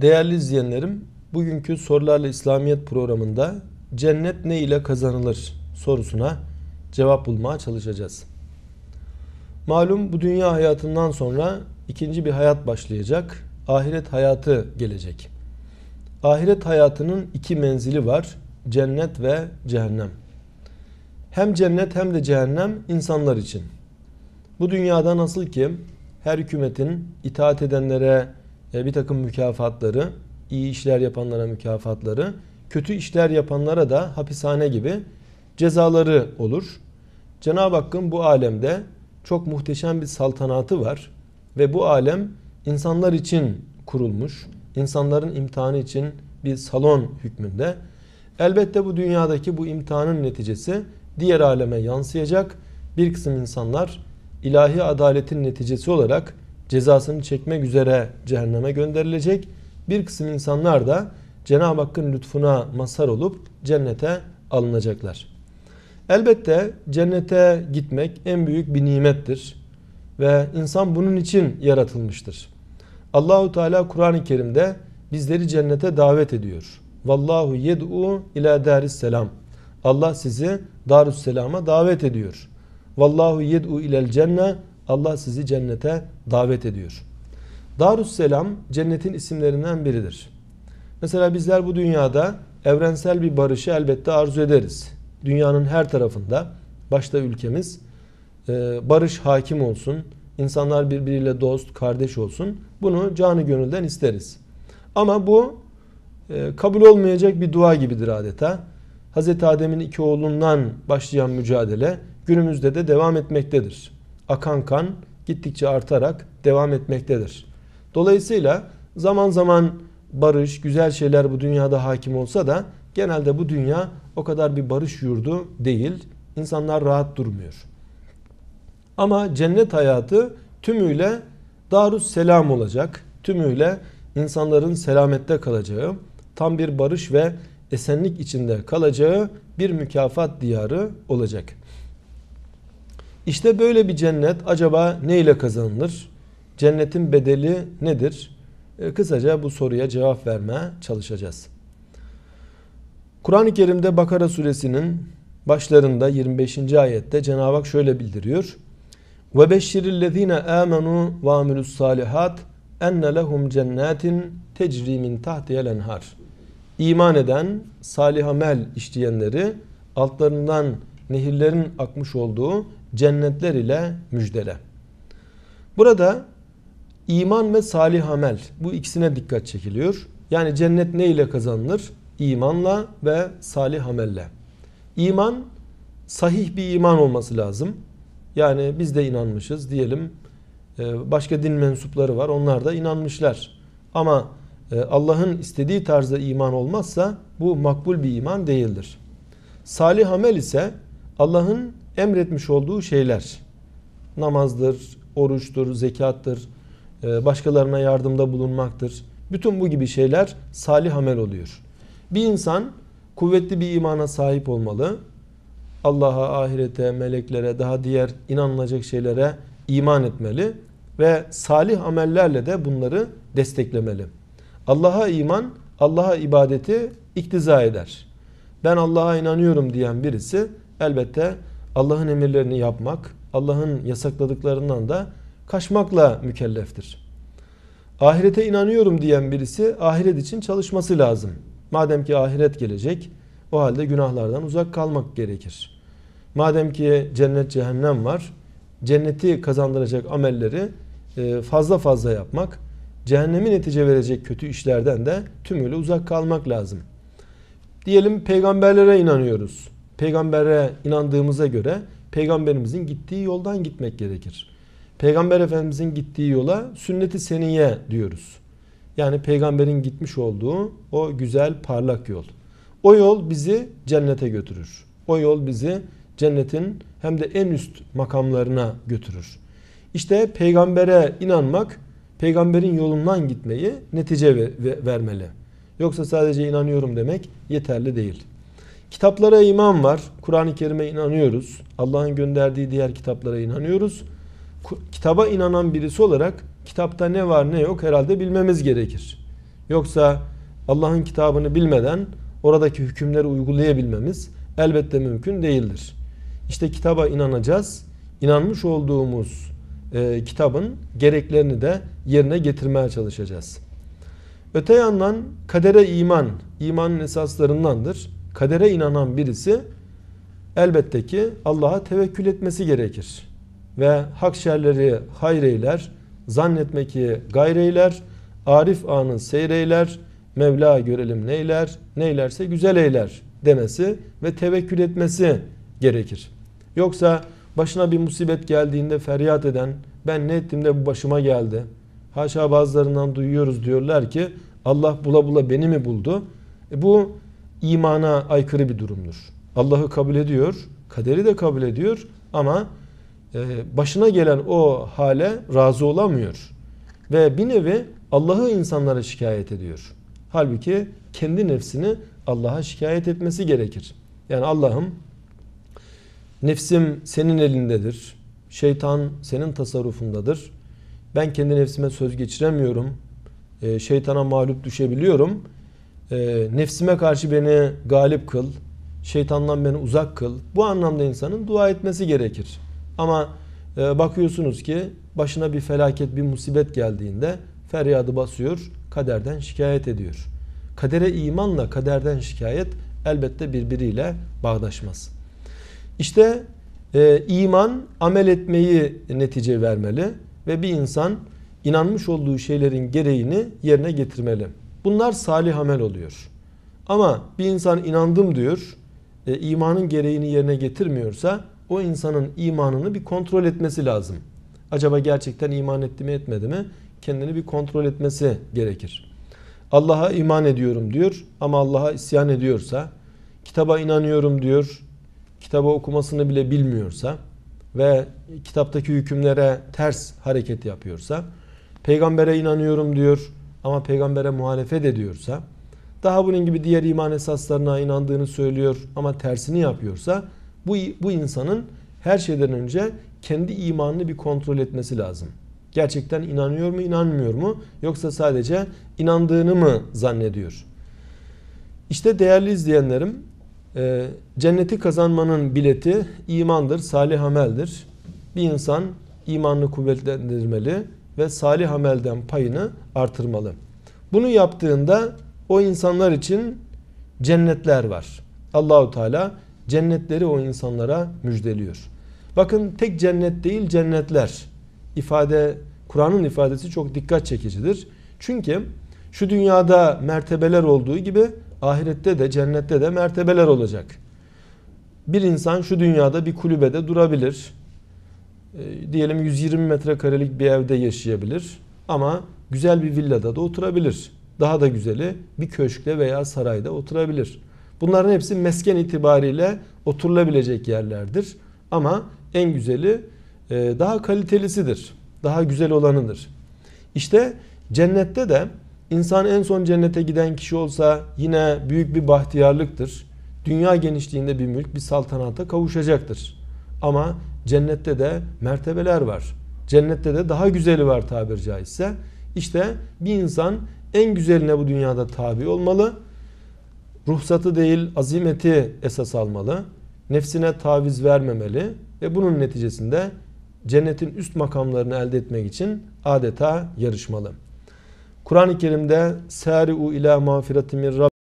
Değerli izleyenlerim, bugünkü Sorularla İslamiyet programında cennet ne ile kazanılır sorusuna cevap bulmaya çalışacağız. Malum bu dünya hayatından sonra ikinci bir hayat başlayacak. Ahiret hayatı gelecek. Ahiret hayatının iki menzili var. Cennet ve cehennem. Hem cennet hem de cehennem insanlar için. Bu dünyada nasıl ki her hükümetin itaat edenlere bir takım mükafatları, iyi işler yapanlara mükafatları, kötü işler yapanlara da hapishane gibi cezaları olur. Cenab-ı Hakk'ın bu alemde çok muhteşem bir saltanatı var ve bu alem insanlar için kurulmuş, insanların imtihanı için bir salon hükmünde. Elbette bu dünyadaki bu imtihanın neticesi diğer aleme yansıyacak. Bir kısım insanlar ilahi adaletin neticesi olarak cezasını çekmek üzere cehenneme gönderilecek. Bir kısım insanlar da Cenab-ı Hakk'ın lütfuna mazhar olup cennete alınacaklar. Elbette cennete gitmek en büyük bir nimettir ve insan bunun için yaratılmıştır. Allahu Teala Kur'an-ı Kerim'de bizleri cennete davet ediyor. Vallahu yed'u ila dâri selam. Allah sizi Dârüsselâm'a davet ediyor. Vallahu yed'u ilal cenna. Allah sizi cennete davet ediyor. Dârüsselâm cennetin isimlerinden biridir. Mesela bizler bu dünyada evrensel bir barışı elbette arzu ederiz. Dünyanın her tarafında, başta ülkemiz, barış hakim olsun, insanlar birbiriyle dost, kardeş olsun. Bunu canı gönülden isteriz. Ama bu kabul olmayacak bir dua gibidir adeta. Hz. Adem'in iki oğlundan başlayan mücadele günümüzde de devam etmektedir. Akan kan gittikçe artarak devam etmektedir. Dolayısıyla zaman zaman barış, güzel şeyler bu dünyada hakim olsa da genelde bu dünya o kadar bir barış yurdu değil. İnsanlar rahat durmuyor. Ama cennet hayatı tümüyle Dârüsselâm olacak. Tümüyle insanların selamette kalacağı, tam bir barış ve esenlik içinde kalacağı bir mükafat diyarı olacak. İşte böyle bir cennet acaba ne ile kazanılır? Cennetin bedeli nedir? Kısaca bu soruya cevap vermeye çalışacağız. Kur'an-ı Kerim'de Bakara suresinin başlarında 25. ayette Cenab-ı Hak şöyle bildiriyor. وَبَشِّرِ الَّذ۪ينَ آمَنُوا وَعَمِلُوا الصَّالِحَاتِ اَنَّ لَهُمْ جَنَّاتٍ تَجْرِي مِنْ تَحْتِهَا الْاَنْهَارِ. İman eden, salih amel işleyenleri altlarından nehirlerin akmış olduğu cennetler ile müjdele. Burada iman ve salih amel, bu ikisine dikkat çekiliyor. Yani cennet ne ile kazanılır? İmanla ve salih amelle. İman, sahih bir iman olması lazım. Yani biz de inanmışız diyelim. Başka din mensupları var, onlar da inanmışlar. Ama Allah'ın istediği tarzda iman olmazsa bu makbul bir iman değildir. Salih amel ise Allah'ın emretmiş olduğu şeyler. Namazdır, oruçtur, zekattır, başkalarına yardımda bulunmaktır. Bütün bu gibi şeyler salih amel oluyor. Bir insan kuvvetli bir imana sahip olmalı. Allah'a, ahirete, meleklere, daha diğer inanılacak şeylere iman etmeli ve salih amellerle de bunları desteklemeli. Allah'a iman, Allah'a ibadeti iktiza eder. Ben Allah'a inanıyorum diyen birisi elbette Allah'ın emirlerini yapmak, Allah'ın yasakladıklarından da kaçmakla mükelleftir. Ahirete inanıyorum diyen birisi ahiret için çalışması lazım. Madem ki ahiret gelecek, o halde günahlardan uzak kalmak gerekir. Madem ki cennet, cehennem var, cenneti kazandıracak amelleri fazla fazla yapmak, cehennemi netice verecek kötü işlerden de tümüyle uzak kalmak lazım. Diyelim peygamberlere inanıyoruz. Peygambere inandığımıza göre peygamberimizin gittiği yoldan gitmek gerekir. Peygamber Efendimizin gittiği yola sünnet-i seniyye diyoruz. Yani peygamberin gitmiş olduğu o güzel parlak yol. O yol bizi cennete götürür. O yol bizi cennetin hem de en üst makamlarına götürür. İşte peygambere inanmak, peygamberin yolundan gitmeyi netice vermeli. Yoksa sadece inanıyorum demek yeterli değil. Kitaplara iman var. Kur'an-ı Kerim'e inanıyoruz. Allah'ın gönderdiği diğer kitaplara inanıyoruz. Kitaba inanan birisi olarak kitapta ne var ne yok herhalde bilmemiz gerekir. Yoksa Allah'ın kitabını bilmeden oradaki hükümleri uygulayabilmemiz elbette mümkün değildir. İşte kitaba inanacağız. İnanmış olduğumuz kitabın gereklerini de yerine getirmeye çalışacağız. Öte yandan kadere iman, imanın esaslarındandır. Kadere inanan birisi elbette ki Allah'a tevekkül etmesi gerekir. Ve hak şerleri hayreyler, zannetmeki gayreyler, arif anı seyreyler, Mevla görelim neyler, neylerse güzel eyler demesi ve tevekkül etmesi gerekir. Yoksa başına bir musibet geldiğinde feryat eden, ben ne ettim de bu başıma geldi. Haşa bazılarından duyuyoruz, diyorlar ki Allah bula bula beni mi buldu? Bu imana aykırı bir durumdur. Allah'ı kabul ediyor, kaderi de kabul ediyor ama başına gelen o hale razı olamıyor. Ve bir nevi Allah'ı insanlara şikayet ediyor. Halbuki kendi nefsini Allah'a şikayet etmesi gerekir. Yani Allah'ım, nefsim senin elindedir, şeytan senin tasarrufundadır, ben kendi nefsime söz geçiremiyorum, şeytana mağlup düşebiliyorum, nefsime karşı beni galip kıl, şeytandan beni uzak kıl. Bu anlamda insanın dua etmesi gerekir. Ama bakıyorsunuz ki başına bir felaket, bir musibet geldiğinde feryadı basıyor, kaderden şikayet ediyor. Kadere imanla kaderden şikayet elbette birbiriyle bağdaşmaz. İşte iman amel etmeyi netice vermeli ve bir insan inanmış olduğu şeylerin gereğini yerine getirmeli. Bunlar salih amel oluyor. Ama bir insan inandım diyor, imanın gereğini yerine getirmiyorsa o insanın imanını bir kontrol etmesi lazım. Acaba gerçekten iman etti mi etmedi mi? Kendini bir kontrol etmesi gerekir. Allah'a iman ediyorum diyor ama Allah'a isyan ediyorsa, kitaba inanıyorum diyor, kitabı okumasını bile bilmiyorsa ve kitaptaki hükümlere ters hareket yapıyorsa, peygambere inanıyorum diyor ama peygambere muhalefet ediyorsa, daha bunun gibi diğer iman esaslarına inandığını söylüyor ama tersini yapıyorsa, bu insanın her şeyden önce kendi imanını bir kontrol etmesi lazım. Gerçekten inanıyor mu, inanmıyor mu? Yoksa sadece inandığını mı zannediyor? İşte değerli izleyenlerim, cenneti kazanmanın bileti imandır, salih ameldir. Bir insan imanını kuvvetlendirmeli ve salih amelden payını artırmalı. Bunu yaptığında o insanlar için cennetler var. Allahu Teala cennetleri o insanlara müjdeliyor. Bakın, tek cennet değil, cennetler. Kur'an'ın ifadesi çok dikkat çekicidir. Çünkü şu dünyada mertebeler olduğu gibi ahirette de cennette de mertebeler olacak. Bir insan şu dünyada bir kulübede durabilir. Diyelim 120 metrekarelik bir evde yaşayabilir. Ama güzel bir villada da oturabilir. Daha da güzeli bir köşkte veya sarayda oturabilir. Bunların hepsi mesken itibariyle oturulabilecek yerlerdir. Ama en güzeli daha kalitelisidir. Daha güzel olanıdır. İşte cennette de insan en son cennete giden kişi olsa yine büyük bir bahtiyarlıktır. Dünya genişliğinde bir mülk, bir saltanata kavuşacaktır. Ama cennette de mertebeler var. Cennette de daha güzeli var tabiri caizse. İşte bir insan en güzeline bu dünyada tabi olmalı. Ruhsatı değil, azimeti esas almalı. Nefsine taviz vermemeli ve bunun neticesinde cennetin üst makamlarını elde etmek için adeta yarışmalı. Kur'an-ı Kerim'de "Sâriû ilâ mağfiratin min